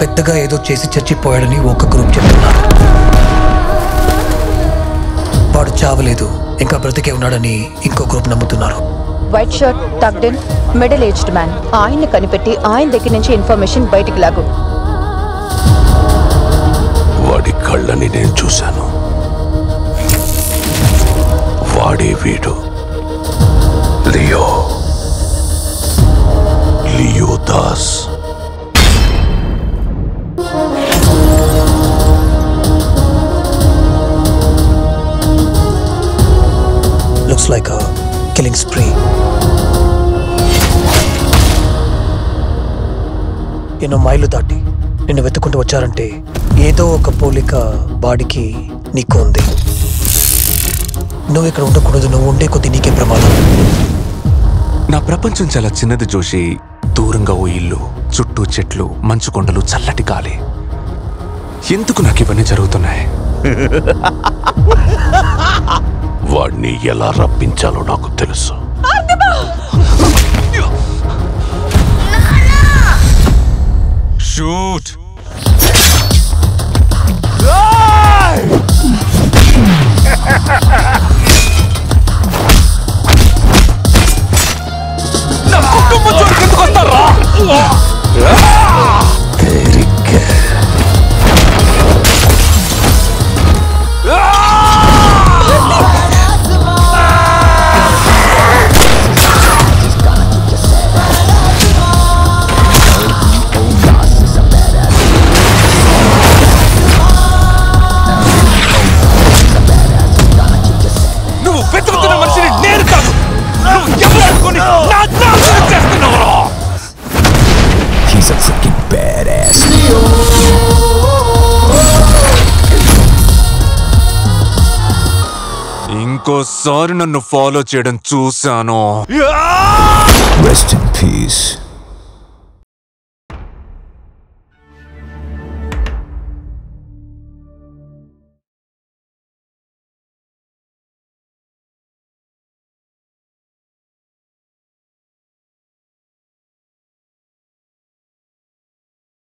పెద్దగా ఏదో చేసి చచ్చిపోయాడని ఒక గ్రూప్ చెప్తున్నారు. వాడు చావలేదు, ఇంకా బ్రతికే ఉన్నాడని ఇంకో గ్రూప్ నమ్ముతున్నారు. White shirt tucked in middle aged man, ఆయన్ని కనిపెట్టి ఆయన దగ్గర నుంచి ఇన్ఫర్మేషన్ బయటికి లాగు. వాడి కళ్ళని నేను చూశాను, వాడే వీడు Leo, Leo Das. Looks like a killing spree. ఎన్నో మైలు దాటి నిన్ను వెతుక్కుంటూ వచ్చారంటే ఏదో ఒక పోలిక బాడికి నీకు ఉంది. నువ్వు ఇక్కడ ఉండకూడదు, నువ్వు ఉండే కొద్ది నీకే ప్రమాదం. నా ప్రపంచం చాలా చిన్నది జోషి. దూరంగా ఓ ఇల్లు, చుట్టూ చెట్లు, మంచు కొండలు, చల్లటి గాలి. ఎందుకు నాకు ఇవన్నీ జరుగుతున్నాయి? వాడిని ఎలా రప్పించాలో నాకు తెలుసు. Shoot. He's a freaking badass. ఇంకోసారి నన్ను ఫాలో చేయడం చూశాను. Rest in peace.